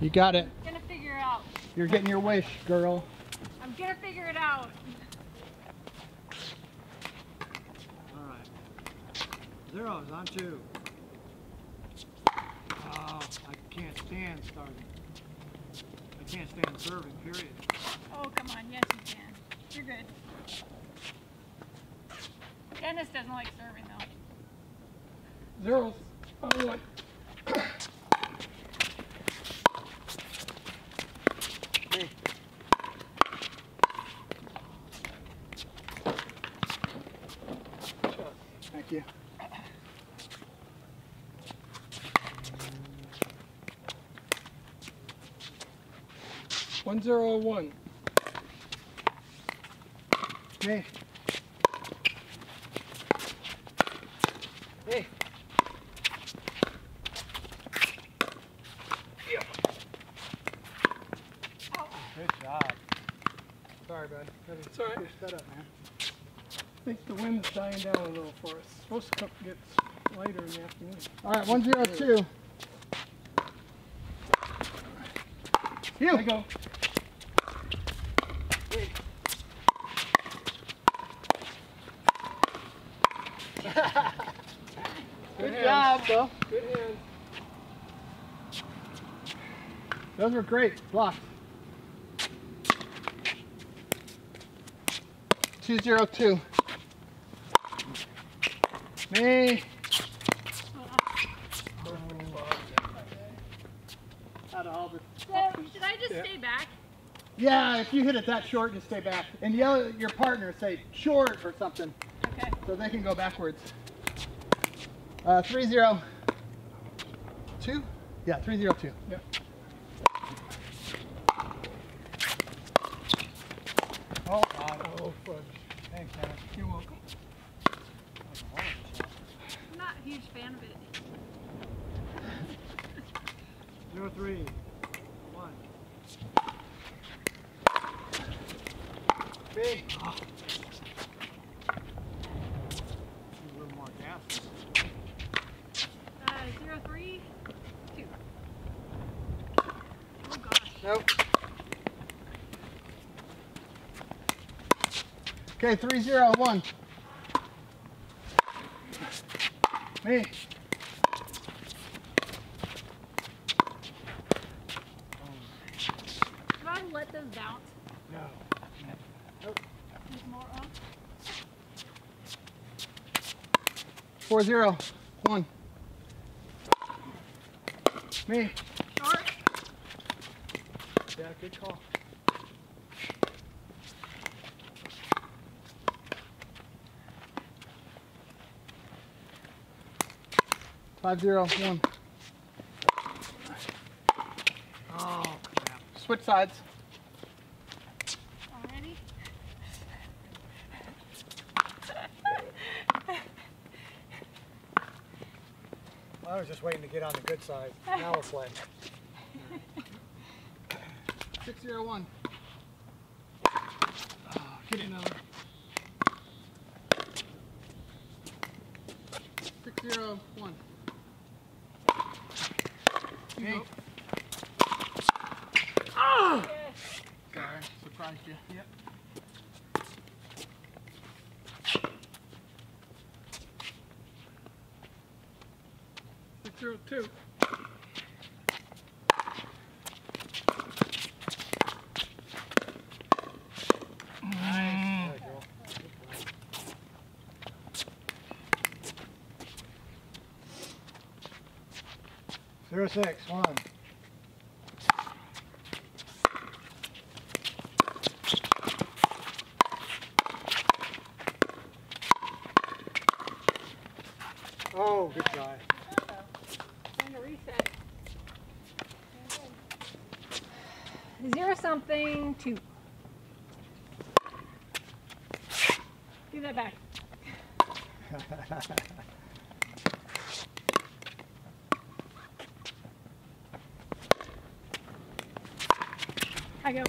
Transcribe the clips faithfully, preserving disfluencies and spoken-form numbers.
You got it. I'm gonna figure it out. You're getting your wish, girl. I'm gonna figure it out. All right. Zeros on two. Oh, I can't stand starving. I can't stand serving, period. Oh, come on. Yes, you can. You're good. Dennis doesn't like serving, though. Zeros. Oh, boy. Thank you. One zero one. Hey. Hey. Yeah. Oh. Good job. Sorry, bud. It's all right. Shut up, man. I think the wind's dying down a little for us. It's supposed to get lighter in the afternoon. All right, one zero two. Here we go. Good, Good job, Bill. Good hand. Those were great blocks. Two zero two. Me. Oh. Out of all the so, should I just yeah. stay back? Yeah, if you hit it that short, just stay back. And yell at your partner, say short or something. Okay. So they can go backwards. Uh, three zero two? Yeah, three zero two. Yeah. Oh, oh fudge. Thanks, Dennis. You're welcome. Huge fan of it. Zero three. One. Big. Oh. A little more gas. Uh, zero three. Two. Oh gosh. Nope. Okay, three zero one. Hey. Should I let those bounce? No. Nope. There's more up. Four zero. One. Me. Short. Yeah, good call. Five zero one. Oh crap! Switch sides. Already? Well, I was just waiting to get on the good side. Now we're playing. Six zero one. Oh, get another. Six zero one. Nope. Oh! Sorry, surprised you. Yep. Six zero two. Nice. There you go. Zero six. One. Oh, good try. Uh-oh. Time to reset. Zero something two. Give that back. I go.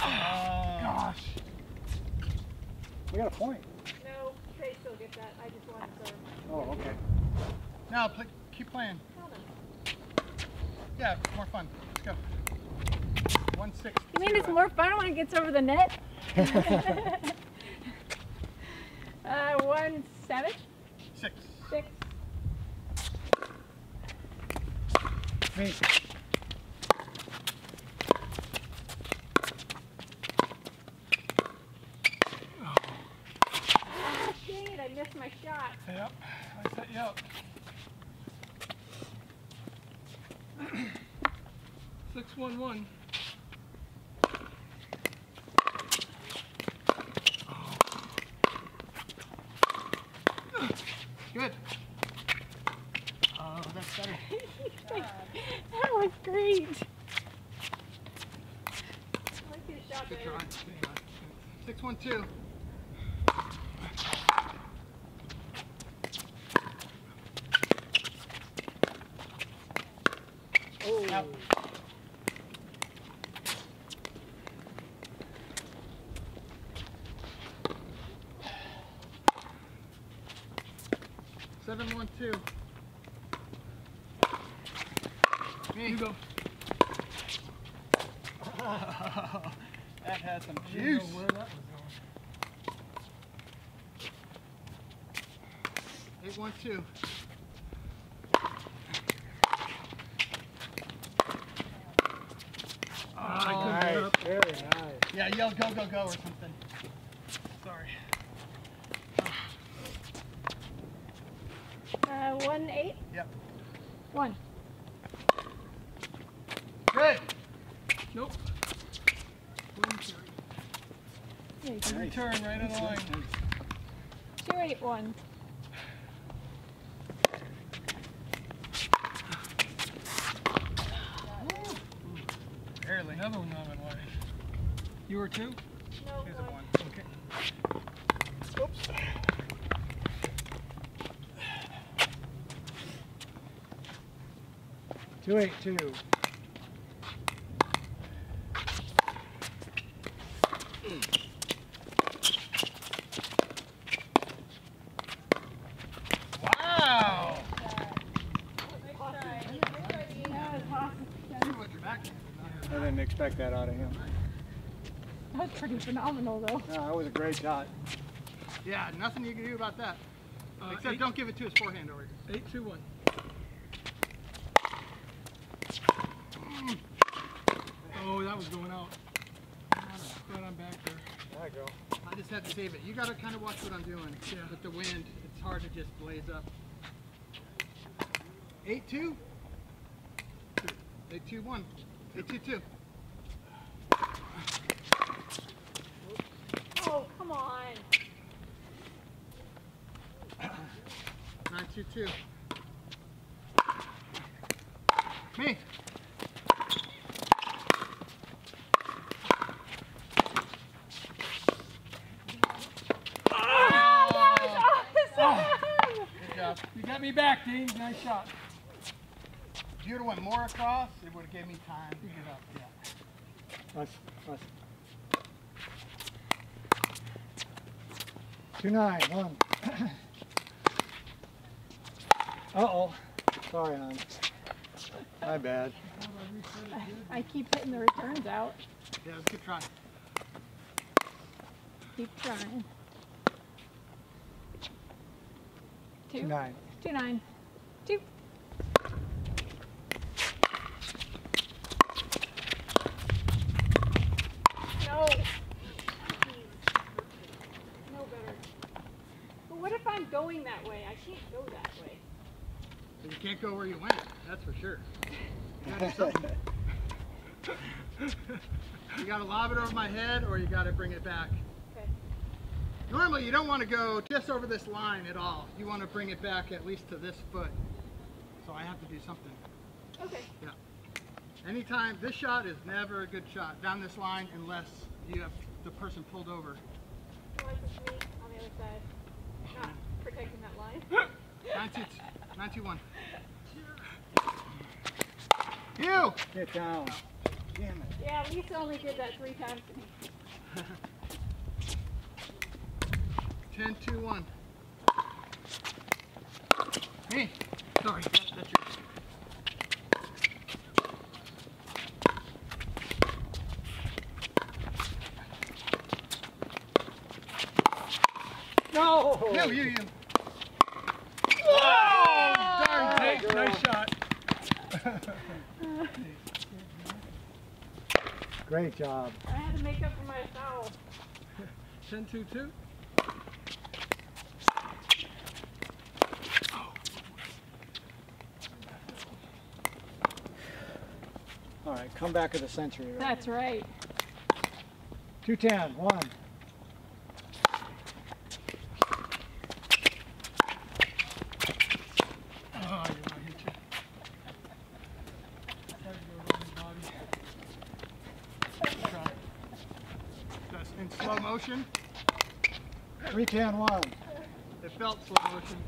Oh, gosh. We got a point. No, Trey still gets that. I just want to serve. Oh, okay. Now, keep playing. Yeah, more fun. Let's go. One, six, you mean it's more fun when it gets over the net? uh, one, seven? Six. Six. Me. Oh, dang it, I missed my shot. Yep, I set you up. Six, one, one. Good. Oh, that's better. Like, that was great. I like your shot there. Six, one, two. Oh. Out. Seven, one, two. Here you go. Oh, that had some juice. I didn't know where that was going. Eight, one, two. Oh, I couldn't get up. Very nice. Yeah, yell go, go, go or something. Sorry. Uh, one, eight? Yep. One. Good. Nope. One, two. Return right on the line. Two, eight, one. Ooh. Barely. Another one on my way. You were two? No. Here's one. A one. Okay. Oops. Two eight two. Mm. Wow! I didn't expect that out of him. That's pretty phenomenal, though. No, that was a great shot. Yeah, nothing you can do about that. Uh, Except eight, don't give it to his forehand over here. Eight two one. Oh, that was going out. But I'm back there. There I go. I just had to save it. You gotta kind of watch what I'm doing. Yeah. With the wind, it's hard to just blaze up. Eight two. Eight two one. Eight two two. Oh, come on. Nine two two. Me. Me back, Dean. Nice shot. If you would have went more across, it would have gave me time to get up. Yeah. Nice, nice. Two nine one. Uh oh. Sorry, hon. My bad. I, I keep hitting the returns out. Yeah, let's keep trying. Keep trying. Two. Two nine. Two nine. Two. No. No better. But what if I'm going that way? I can't go that way. You can't go where you went, that's for sure. You gotta lob it over my head or you gotta bring it back. Normally you don't want to go just over this line at all. You want to bring it back at least to this foot. So I have to do something. Okay. Yeah. Anytime, this shot is never a good shot down this line unless you have the person pulled over. Unless it's me on the other side. Not protecting that line. nine two one. You! Get down. Damn it. Yeah, Lisa only did that three times to me. Ten, two, one. Hey, sorry, that, that's your. Oh. You, you, you. Oh, darn Jake. Oh, nice shot. Great job. I had to make up for my foul. ten two two. All right, comeback of the century, right? That's right. two ten, one. Oh, you're going to hit you. That's in slow motion. three ten, one. It felt slow motion.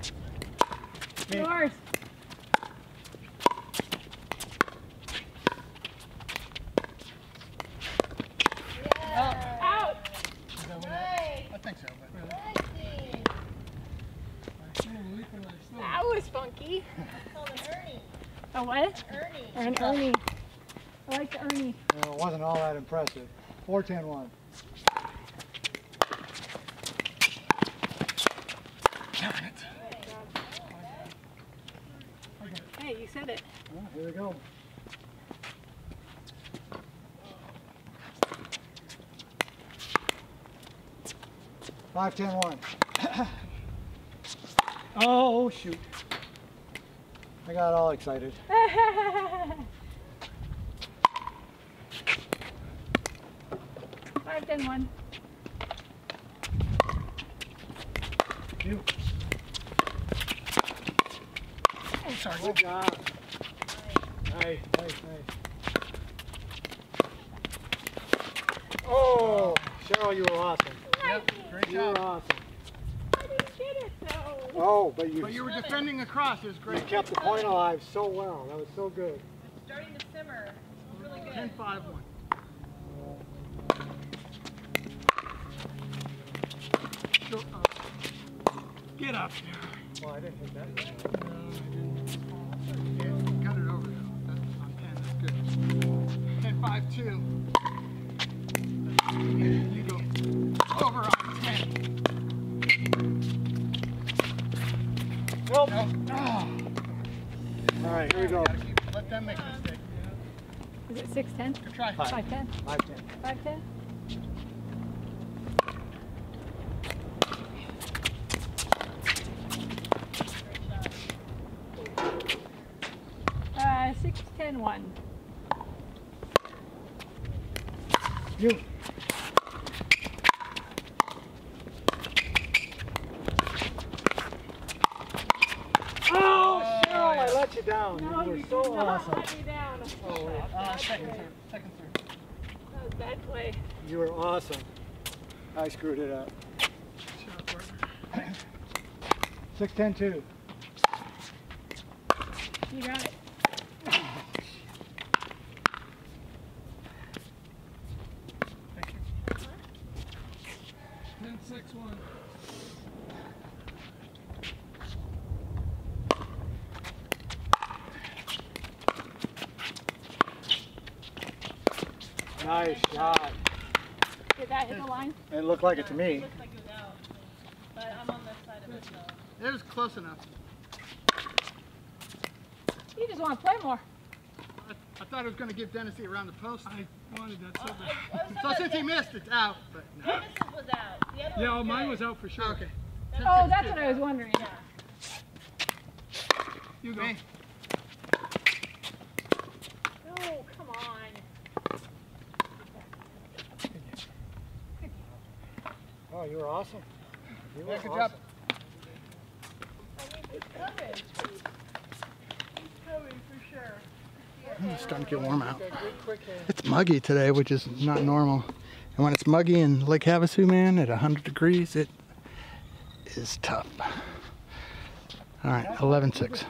Yours. What? Ernie. Or an Ernie. I like the Ernie. Well, it wasn't all that impressive. four ten one. Darn it. Okay. Hey, you said it. Well, here we go. five ten one. Oh, shoot. I got all excited. Five, ten, one. You. Oh, sorry. Good job. Nice, nice, nice. Oh, Sheryl, you were awesome. Yep, great job. You were awesome. Oh, but you, but you were defending across. It was great. You kept the point alive so well. That was so good. It's starting to simmer. It's really good. ten five one. Sure. Uh, get up there. Well, I didn't hit that. Yet. No, I didn't. Yeah, got it over there. That's on ten. That's good. ten five two. You go over on ten. Nope. Nope. Oh. All right, here we go. Keep, let them make a mistake. Is it six ten? Good try. Five. Five ten. Five ten. Five ten. Uh, six ten one. You. Down. No, you were you so awesome. Not let me down. Oh, wait. Uh, second serve. Second serve. That was bad play. You were awesome. I screwed it up. Six ten two. You got it. Thank you. Ten six one. Nice shot. Did that hit the line? It looked like it to me. It looked like it was out, but I'm on this side of it, so. It was close enough. You just want to play more. I, I thought it was going to give Dennis around the post. I wanted that so bad. Oh, I, I so since he missed, it's out. But no. Dennis was out. The other yeah, was mine good. Was out for sure. Okay. That's oh, that's good. What I was wondering. Yeah. You go. Hey. Oh, you were awesome. You were yeah, good awesome. Job. I mean, he's coming. He's coming for sure. I'm just starting to get warm out. It's muggy today, which is not normal. And when it's muggy in Lake Havasu, man, at one hundred degrees, it is tough. All right, eleven six.